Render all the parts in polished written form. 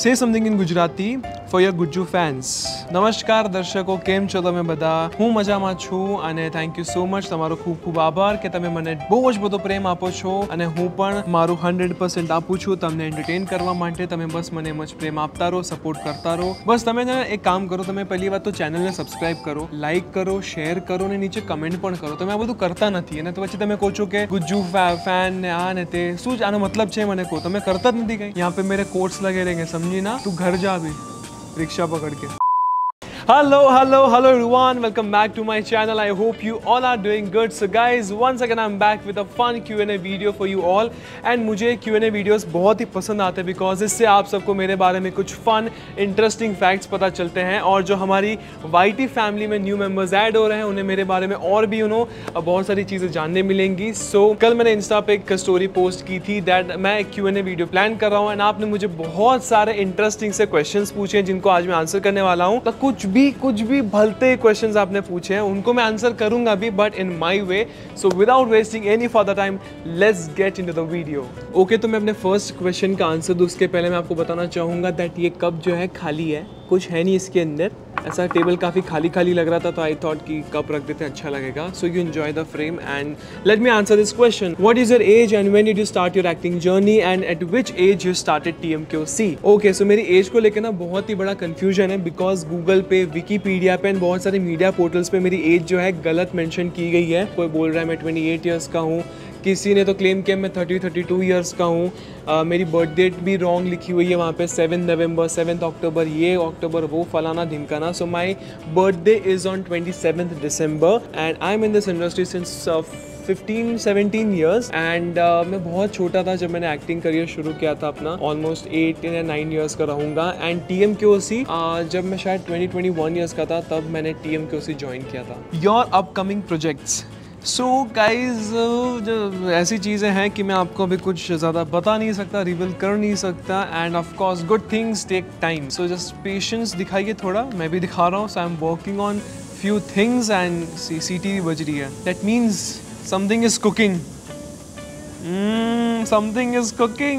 સે something in Gujarati for your Gujju fans. નમસ્કાર દર્શકો, કેમ છો તમે બધા? હું મજામાં છું અને થેન્ક યુ સો મચ. તમારો ખૂબ ખૂબ આભાર કે તમે મને બહુ જ બધો પ્રેમ આપો છો અને હું પણ મારું 100% આપું છું તમને એન્ટરટેન કરવા માટે. તમે બસ મને એમ જ પ્રેમ આપતા રહો, સપોર્ટ કરતા રહો. બસ તમે ને એક કામ કરો, તમે પહેલી વાત તો ચેનલને સબસ્ક્રાઈબ કરો, લાઇક કરો, શેર કરો ને નીચે કમેન્ટ પણ કરો. તમે આ બધું કરતા નથી અને તો પછી તમે કહો છો કે ગુજ્જુ ફેન ને આ ને તે, શું આનો મતલબ છે? મને કહો, તમે કરતા જ નથી કંઈ. યહાં પે મેરે કોર્સ લગે રહેંગે, समझी ना, तू घर जा भी रिक्शा पकड़ के. Hello, hello, hello everyone, welcome back to my channel. I hope you all are doing good. So guys, once again I'm back with a fun Q&A video for you all. And मुझे Q&A videos बहुत ही पसंद आते हैं because इससे आप सबको मेरे बारे में कुछ fun, interesting facts पता चलते हैं. और जो हमारी YT फैमिली में न्यू मेम्बर्स ऐड हो रहे हैं उन्हें मेरे बारे में और भी बहुत सारी चीज़ें जानने मिलेंगी. सो कल मैंने इंस्टा पे एक स्टोरी पोस्ट की थी दैट मैं एक Q&A वीडियो प्लान कर रहा हूँ. एंड आपने मुझे बहुत सारे इंटरेस्टिंग से क्वेश्चन पूछे हैं जिनको आज मैं आंसर करने वाला हूँ. तो कुछ भी भलते क्वेश्चंस आपने पूछे हैं उनको मैं आंसर करूंगा भी, but in my way. So without wasting any further time, let's get into the video. Okay, तो मैं अपने फर्स्ट क्वेश्चन का आंसर दूँ उसके पहले मैं आपको बताना चाहूँगा दैट ये कप जो है खाली है, कुछ है नहीं इसके अंदर. ऐसा टेबल काफ़ी खाली खाली लग रहा था तो आई थॉट कि कप रख देते अच्छा लगेगा. So you enjoy the frame and let me answer this question. What is your age and when did you start your acting journey and at which age you started TMQC? Okay, so मेरी age को लेकर ना बहुत ही बड़ा confusion है because Google पे, Wikipedia पे and बहुत सारे मीडिया पोर्टल्स पे मेरी एज जो है गलत मैंशन की गई है. कोई बोल रहा है मैं 28 ईयर्स का हूँ, किसी ने तो क्लेम किया मैं 32 ईयर्स का हूँ. मेरी बर्थ डेट भी रॉन्ग लिखी हुई है वहाँ पे, 7 नवंबर, 7 अक्टूबर, ये अक्टूबर, वो फलाना ढिमकाना. So my birthday is on 27 December and I am in this industry since 15-17 years. And मैं बहुत छोटा था जब मैंने एक्टिंग करियर शुरू किया था अपना, ऑलमोस्ट 8 या 9 ईयर्स का रहूँगा. एंड TMQC जब मैं शायद 21 ईयर्स का था तब मैंने TMQC ज्वाइन किया था. Your upcoming projects? So guys, जो ऐसी चीज़ें हैं कि मैं आपको अभी कुछ ज़्यादा बता नहीं सकता, रिवील कर नहीं सकता. And of course good things take time, so just patience दिखाइए थोड़ा, मैं भी दिखा रहा हूँ. So I am working on few things and CCTV बज रही है, that means something is cooking.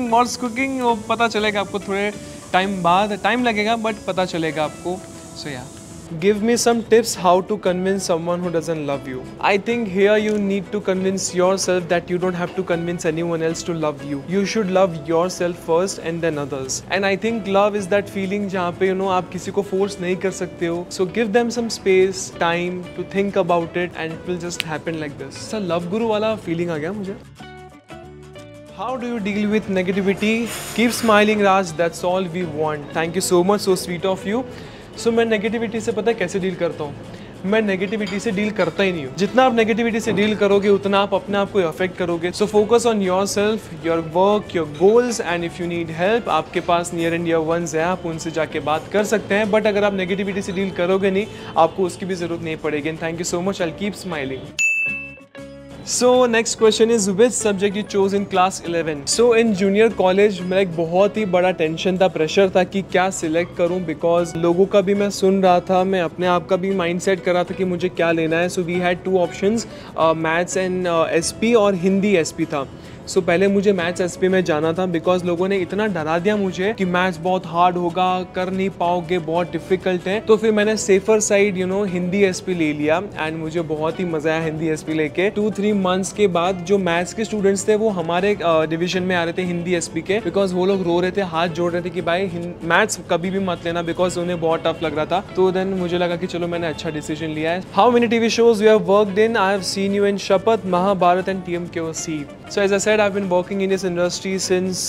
What's cooking वो पता चलेगा आपको थोड़े टाइम बाद, टाइम लगेगा बट पता चलेगा आपको. सो या Give me some tips how to convince someone who doesn't love you. I think here you need to convince yourself that you don't have to convince anyone else to love you. You should love yourself first and then others. And I think love is that feeling जहाँ पे आप किसी को force नहीं कर सकते हो. So give them some space, time to think about it and it will just happen like this. Sir, love guru वाला feeling आ गया मुझे. How do you deal with negativity? Keep smiling, Raj. That's all we want. Thank you so much. So sweet of you. सो मैं negativity से पता है कैसे deal करता हूँ. मैं नेगेटिविटी से डील करता ही नहीं हूँ. जितना आप नेगेटिविटी से डील करोगे उतना आप अपने आप को अफेक्ट करोगे. So focus on yourself, your work, your goals. And if you need help, आपके पास नियर एंड डियर वंस है, आप उनसे जाके बात कर सकते हैं. बट अगर आप नेगेटिविटी से डील करोगे नहीं, आपको उसकी भी ज़रूरत नहीं पड़ेगी. And thank you so much, I will keep smiling. So next question is which subject you chose in class 11? So in junior college मेरा एक बहुत ही बड़ा tension था, pressure था कि क्या select करूँ because लोगों का भी मैं सुन रहा था, मैं अपने आप का भी mindset कर रहा था कि मुझे क्या लेना है. So we had two options, maths and SP और हिंदी SP था. सो पहले मुझे मैथ्स SP में जाना था बिकॉज लोगों ने इतना डरा दिया मुझे कि मैथ्स बहुत हार्ड होगा, कर नहीं पाओगे, बहुत डिफिकल्ट है. तो फिर मैंने सेफर साइड हिंदी SP ले लिया एंड मुझे बहुत ही मज़ा आया हिंदी SP लेके. 2-3 मंथ्स के बाद जो मैथ्स के स्टूडेंट्स थे वो हमारे डिवीजन में आ रहे थे हिंदी SP के, बिकॉज वो लोग रो रहे थे, हाथ जोड़ रहे थे कि भाई मैथ्स कभी भी मत लेना बिकॉज उन्हें बहुत टफ लग रहा था. तो देन मुझे लगा कि चलो मैंने अच्छा डिसीजन लिया है. How many TV shows you have worked in? I have seen you in Shapath, Mahabharat and TMQC. So as I I've been working in this industry since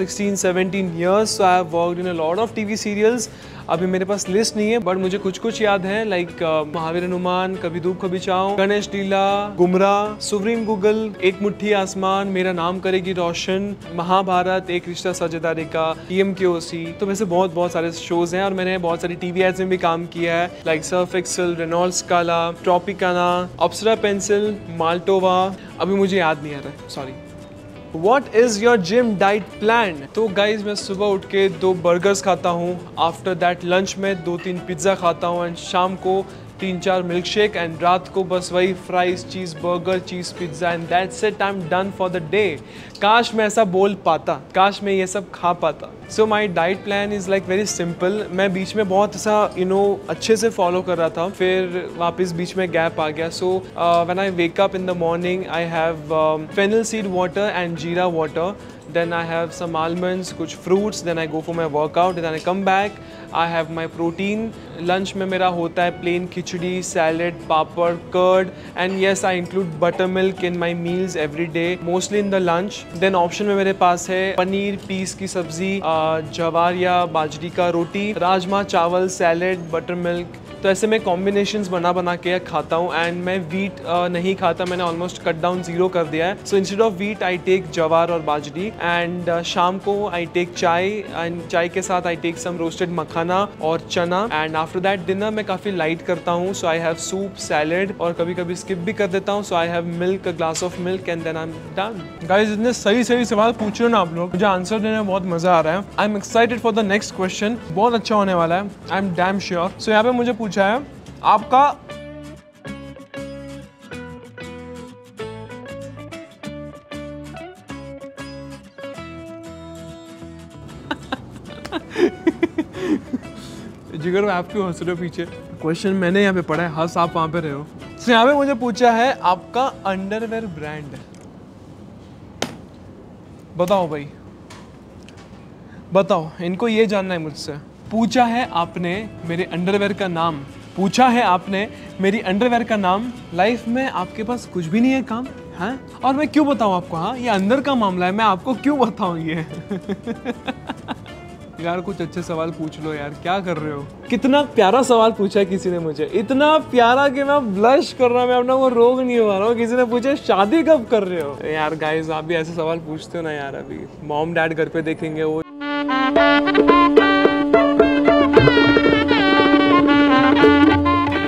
16-17 years, so I've worked in a lot of TV serials. अभी मेरे पास list नहीं है but मुझे कुछ कुछ याद है, like Mahavir Hanuman, कभी धूप कभी छाओ, गणेश लीला, गुमराह, सुप्रीम गूगल, एक मुट्ठी आसमान, मेरा नाम करेगी रोशन, महाभारत, एक रिश्ता साझेदारी का, TMQC. तो वैसे बहुत सारे शोज हैं और मैंने बहुत सारी TV एड्स में भी काम किया है, लाइक सर्फ एक्सेल, रेनॉल्ड्स काला, ट्रॉपिकाना, अप्सरा पेंसिल, माल्टोवा. अभी मुझे याद नहीं आ रहा है, sorry. What is your gym diet plan? तो guys मैं सुबह उठ के 2 बर्गर्स खाता हूँ, आफ्टर दैट लंच में 2-3 पिज़्ज़ा खाता हूँ एंड शाम को 3-4 milkshake and रात को बस वही fries, cheese burger, cheese pizza and that's it, I am done for the day. काश मैं ऐसा बोल पाता, काश मैं ये सब खा पाता। So my diet plan is like very simple. मैं बीच में बहुत ऐसा अच्छे से फॉलो कर रहा था, फिर वापस बीच में गैप आ गया। So when I wake up in the morning I have fennel seed water and jeera water, then I have some almonds, कुछ fruits, then I go for my workout, then I come back, I have my protein। lunch में मेरा होता है plain khichdi, salad, papad, curd, and yes I include buttermilk in my meals every day, mostly in the lunch। then option में मेरे पास है paneer, piece की सब्जी, जवार या बाजरी का रोटी, राजमा चावल, salad, buttermilk। तो ऐसे मैं कॉम्बिनेशंस बना के खाता हूँ। एंड मैं वीट नहीं खाता, मैंने ऑलमोस्ट कट डाउन 0 कर दिया है। So instead of wheat I take jowar और बाजरी, एंड शाम को आई टेक चाय, एंड चाय के साथ आई टेक सम रोस्टेड मखाना और चना। एंड आफ्टर दैट डिनर मैं काफ़ी लाइट करता हूँ। So I have soup, salad और कभी कभी स्किप भी कर देता हूँ। So I have milk, glass of milk and then I am done. Guys इतने सही सही सवाल पूछ रहे हो ना आप लोग, मुझे आंसर देने में बहुत मज़ा आ रहा है। I am excited for the next question, बहुत अच्छा होने वाला है, I am damn sure. So यहाँ पे मुझे पूछा है आपका जिगर में आपके हंस रहे हो पीछे, क्वेश्चन मैंने यहाँ पे पढ़ा है, हंस आप वहां पे रहे हो। तो यहाँ पे मुझे पूछा है आपका अंडरवेयर ब्रांड है, बताओ भाई बताओ, इनको ये जानना है मुझसे। पूछा है आपने मेरे अंडरवेयर का नाम, पूछा है आपने मेरी अंडरवेयर का नाम, लाइफ में आपके पास कुछ भी नहीं है काम, हाँ, और मैं क्यों बताऊँ आपको, हाँ ये अंदर का मामला है, मैं आपको क्यों बताऊँ ये। यार कुछ अच्छे सवाल पूछ लो यार, क्या कर रहे हो। कितना प्यारा सवाल पूछा है किसी ने मुझे, इतना प्यारा कि मैं ब्लश कर रहा हूँ, मैं अपना वो रोग नहीं हो रहा हूँ। किसी ने पूछा शादी कब कर रहे हो। यार गाइस आप भी ऐसे सवाल पूछते हो ना यार, अभी मॉम डैड घर पे देखेंगे वो।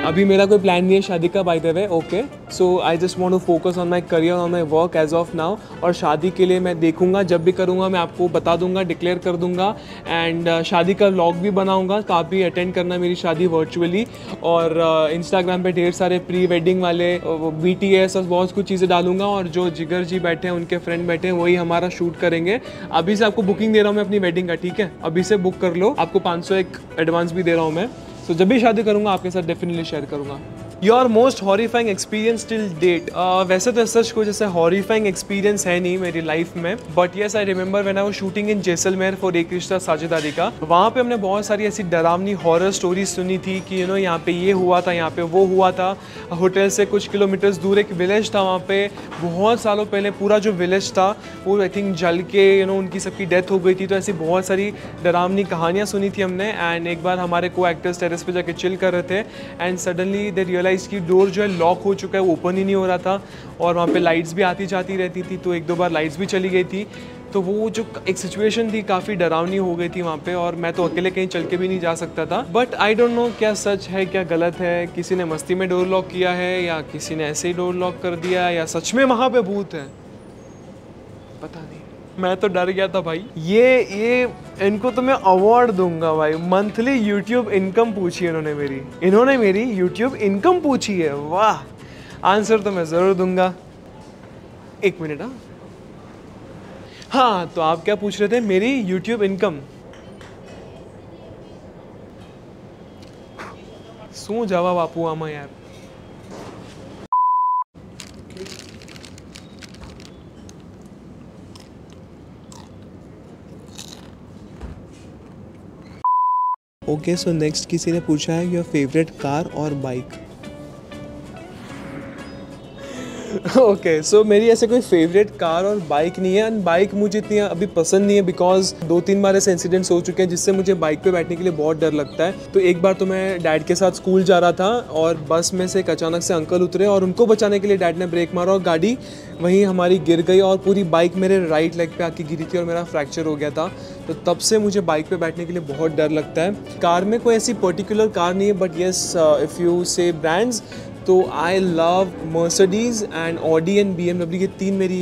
अभी मेरा कोई प्लान नहीं है शादी का, by the way, okay. So I just want to focus on my career, on my work as of now. और शादी के लिए मैं देखूंगा, जब भी करूंगा मैं आपको बता दूंगा, डिक्लेयर कर दूंगा। एंड शादी का व्लॉग भी बनाऊंगा, काफ़ी अटेंड करना मेरी शादी वर्चुअली। और इंस्टाग्राम पे ढेर सारे प्री वेडिंग वाले, BTS और बहुत कुछ चीज़ें डालूंगा। और जो जिगर जी बैठे हैं, उनके फ्रेंड बैठे हैं, वही हमारा शूट करेंगे। अभी से आपको बुकिंग दे रहा हूँ मैं अपनी वेडिंग का, ठीक है, अभी से बुक कर लो। आपको 500 एक एडवांस भी दे रहा हूँ मैं। तो जब भी शादी करूंगा आपके साथ डेफिनेटली शेयर करूंगा। Your most horrifying experience till date. वैसे तो सच कुछ ऐसे हॉरीफाइंग एक्सपीरियंस है नहीं मेरी लाइफ में, but yes I remember when I was shooting in Jaisalmer for Ek Rishta साझेदारी का। वहाँ पे हमने बहुत सारी ऐसी डरावनी हॉरर स्टोरीज सुनी थी कि यू नो यहाँ पे ये हुआ था, यहाँ पे वो हुआ था। होटल से कुछ किलोमीटर्स दूर एक विलेज था, वहाँ पे बहुत सालों पहले पूरा जो विलेज था वो आई थिंक जल के यू नो उनकी सबकी डेथ हो गई थी। तो ऐसी बहुत सारी डरावनी कहानियाँ सुनी थी हमने। एंड एक बार हमारे को एक्टर्स टेरेस पे जाके चिल कर रहे थे एंड सडनली दे इसकी डोर जो है लॉक हो चुका है, वो ओपन ही नहीं हो रहा था। और वहाँ पे लाइट्स भी आती जाती रहती थी, तो 1-2 बार लाइट्स भी चली गई थी। तो वो जो एक सिचुएशन थी काफ़ी डरावनी हो गई थी वहाँ पे। और मैं तो अकेले कहीं चल के भी नहीं जा सकता था। बट आई डोंट नो क्या सच है क्या गलत है, किसी ने मस्ती में डोर लॉक किया है या किसी ने ऐसे ही डोर लॉक कर दिया या सच में वहाँ पे भूत है, पता नहीं। मैं तो डर गया था भाई। ये इनको तो मैं अवार्ड दूंगा भाई, मंथली यूट्यूब इनकम पूछी है इन्होंने मेरी यूट्यूब इनकम पूछी है, वाह। आंसर तो मैं ज़रूर दूंगा, 1 मिनट। हाँ तो आप क्या पूछ रहे थे, मेरी यूट्यूब इनकम। सो जावा बापू आमा यार। ओके सो नेक्स्ट किसी ने पूछा है योर फेवरेट कार और बाइक। ओके सो मेरी ऐसे कोई फेवरेट कार और बाइक नहीं है। एंड बाइक मुझे इतनी अभी पसंद नहीं है बिकॉज 2-3 बार ऐसे इंसिडेंट्स हो चुके हैं जिससे मुझे बाइक पे बैठने के लिए बहुत डर लगता है। तो एक बार तो मैं डैड के साथ स्कूल जा रहा था और बस में से एक अचानक से अंकल उतरे और उनको बचाने के लिए डैड ने ब्रेक मारा और गाड़ी वहीं हमारी गिर गई और पूरी बाइक मेरे राइट लेग पे आके गिरी थी और मेरा फ्रैक्चर हो गया था। तो तब से मुझे बाइक पे बैठने के लिए बहुत डर लगता है। कार में कोई ऐसी पर्टिकुलर कार नहीं है, but yes if you say brands तो I love Mercedes and Audi and BMW, ये 3 मेरी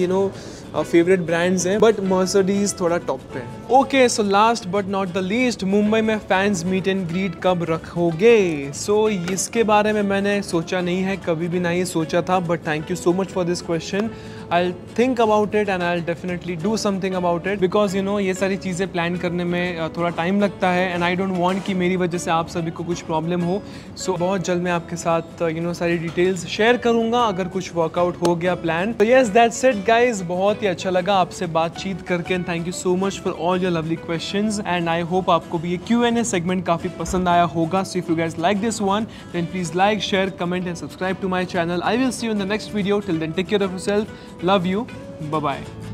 फेवरेट ब्रांड्स हैं, बट मर्सिडीज थोड़ा टॉप पे है। Okay, so last but not the least, Mumbai में फैंस मीट एंड ग्रीट कब रखोगे? सो इसके बारे में मैंने सोचा नहीं है, कभी भी नहीं सोचा था, but thank you so much for this question. I think about it and I definitely do something about it, because you know ये सारी चीज़ें प्लान करने में थोड़ा टाइम लगता है एंड आई डोंट वांट कि मेरी वजह से आप सभी को कुछ प्रॉब्लम हो। सो बहुत जल्द मैं आपके साथ यू नो सारी डिटेल्स शेयर करूँगा अगर कुछ वर्कआउट हो गया प्लान। तो येस, दैट्स इट गाइज, बहुत ही अच्छा लगा आपसे बातचीत करके and thank you so much for all your lovely questions and I hope आपको भी ये Q&A सेगमेंट काफ़ी पसंद आया होगा। So if you guys like this one then please like, share, comment and subscribe to my channel. I will see you in the next video. Till then take care of yourself, love you, bye bye.